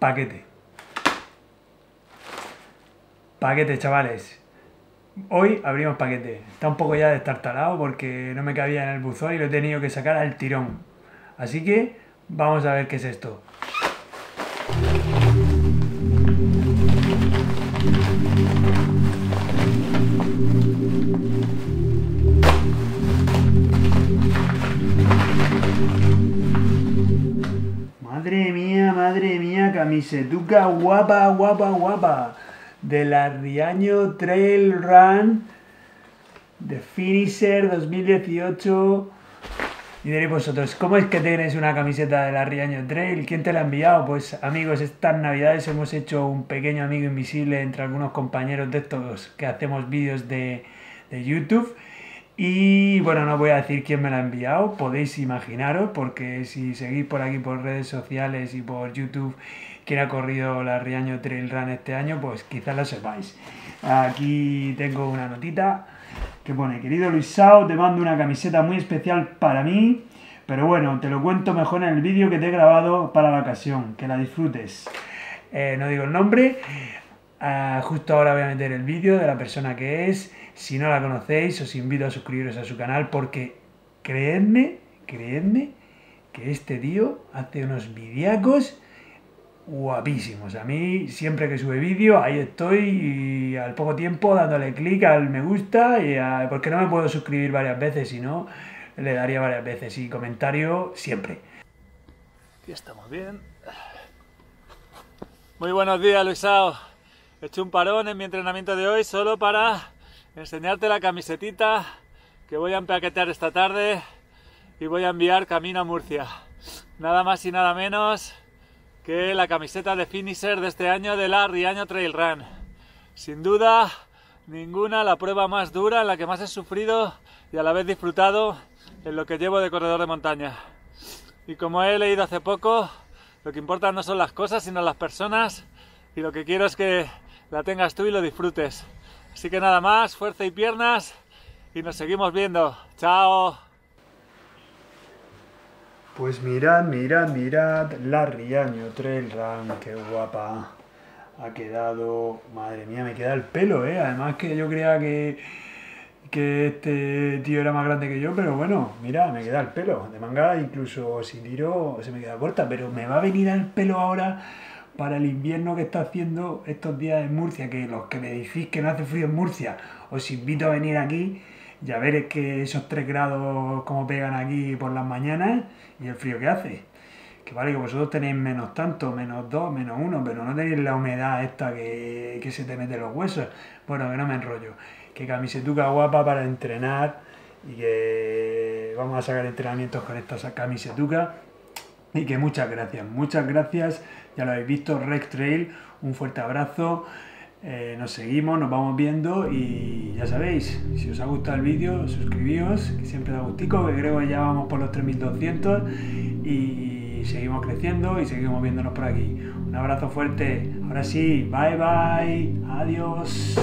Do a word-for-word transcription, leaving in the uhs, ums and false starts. paquete. Paquete, chavales. Hoy abrimos paquete. Está un poco ya destartalado porque no me cabía en el buzón y lo he tenido que sacar al tirón. Así que vamos a ver qué es esto. Madre mía, madre mía, camisetuca guapa, guapa, guapa. De la Riaño Trail Run de Finisher dos mil dieciocho. Y diréis vosotros, ¿cómo es que tenéis una camiseta de la Riaño Trail? ¿Quién te la ha enviado? Pues amigos, estas navidades hemos hecho un pequeño amigo invisible entre algunos compañeros de estos que hacemos vídeos de, de YouTube. Y bueno, no voy a decir quién me la ha enviado, podéis imaginaros, porque si seguís por aquí por redes sociales y por YouTube quién ha corrido la Riaño Trail Run este año, pues quizás lo sepáis. Aquí tengo una notita que pone: querido Luissao, te mando una camiseta muy especial para mí, pero bueno, te lo cuento mejor en el vídeo que te he grabado para la ocasión, que la disfrutes. Eh, no digo el nombre. Uh, justo ahora voy a meter el vídeo de la persona que es. Si no la conocéis, os invito a suscribiros a su canal porque creedme, creedme que este tío hace unos videacos guapísimos. A mí, siempre que sube vídeo, ahí estoy y al poco tiempo dándole clic al me gusta, y a... porque no me puedo suscribir varias veces, si no le daría varias veces, y comentario siempre. Aquí estamos bien. Muy buenos días, Luissao. He hecho un parón en mi entrenamiento de hoy solo para enseñarte la camisetita que voy a empaquetar esta tarde y voy a enviar camino a Murcia. Nada más y nada menos que la camiseta de Finisher de este año de la Riaño Trail Run. Sin duda ninguna, la prueba más dura, en la que más he sufrido y a la vez disfrutado en lo que llevo de corredor de montaña. Y como he leído hace poco, lo que importa no son las cosas sino las personas, y lo que quiero es que la tengas tú y lo disfrutes. Así que nada más, fuerza y piernas, y nos seguimos viendo. ¡Chao! Pues mirad, mirad, mirad la Riaño Trail Run, qué guapa ha quedado. Madre mía, me queda el pelo, ¿eh? Además que yo creía que, que este tío era más grande que yo, pero bueno, mira, me queda el pelo. De manga, incluso si tiro, se me queda corta, pero me va a venir al pelo ahora para el invierno que está haciendo estos días en Murcia, que los que me decís que no hace frío en Murcia, os invito a venir aquí y a ver es que esos tres grados como pegan aquí por las mañanas y el frío que hace. Que vale que vosotros tenéis menos tanto, menos dos, menos uno, pero no tenéis la humedad esta que, que se te mete los huesos. Bueno, que no me enrollo. Que camisetuca guapa para entrenar, y que vamos a sacar entrenamientos con esta camisetuca. Y que muchas gracias, muchas gracias, ya lo habéis visto, RECTRAIL, un fuerte abrazo, eh, nos seguimos, nos vamos viendo, y ya sabéis, si os ha gustado el vídeo, suscribíos, que siempre da gustico, que creo que ya vamos por los tres mil doscientos, y seguimos creciendo y seguimos viéndonos por aquí. Un abrazo fuerte, ahora sí, bye bye, adiós.